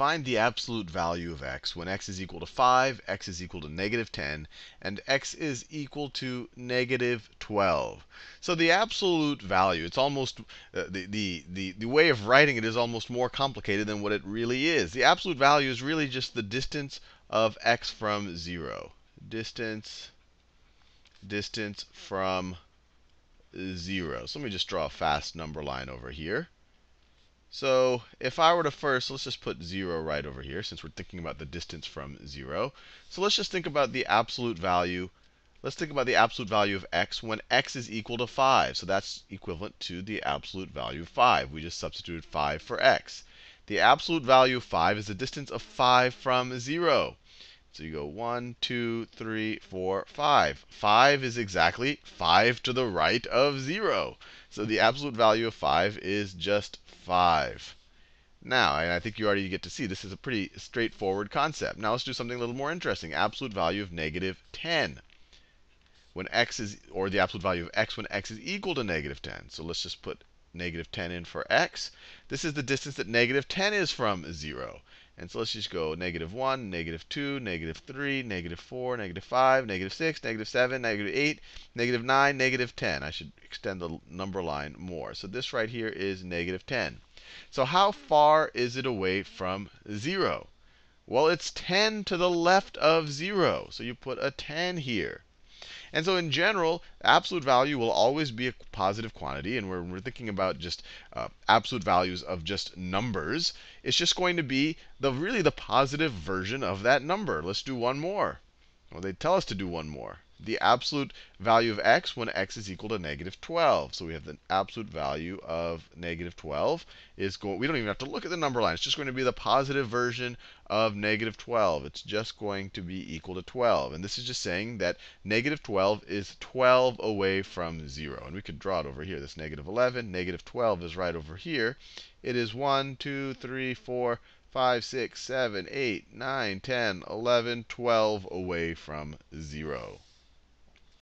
Find the absolute value of x when x is equal to 5, x is equal to negative 10, and x is equal to negative 12. So the absolute value, it's almost, the way of writing it is almost more complicated than what it really is. The absolute value is really just the distance of x from 0. Distance from 0. So let me just draw a fast number line over here. So if I were to first, let's just put 0 right over here since we're thinking about the distance from 0. So let's just think about the absolute value. Let's think about the absolute value of x when x is equal to 5. So that's equivalent to the absolute value of 5. We just substituted 5 for x. The absolute value of 5 is the distance of 5 from 0. So you go 1, 2, 3, 4, 5. 5 is exactly 5 to the right of 0. So the absolute value of 5 is just 5. Now, and I think you already get to see, this is a pretty straightforward concept. Now let's do something a little more interesting. Absolute value of negative 10. When x is, or the absolute value of x when x is equal to negative 10. So let's just put negative 10 in for x. This is the distance that negative 10 is from 0. And so let's just go negative 1, negative 2, negative 3, negative 4, negative 5, negative 6, negative 7, negative 8, negative 9, negative 10. I should extend the number line more. So this right here is negative 10. So how far is it away from 0? Well, it's 10 to the left of 0. So you put a 10 here. And so in general, absolute value will always be a positive quantity. And when we're thinking about just absolute values of just numbers, it's just going to be the really the positive version of that number. Let's do one more. Well, they tell us to do one more. The absolute value of x when x is equal to negative 12. So we have the absolute value of negative 12. We don't even have to look at the number line. It's just going to be the positive version of negative 12. It's just going to be equal to 12. And this is just saying that negative 12 is 12 away from 0. And we could draw it over here. This negative 11, negative 12 is right over here. It is 1, 2, 3, 4, 5, 6, 7, 8, 9, 10, 11, 12 away from 0.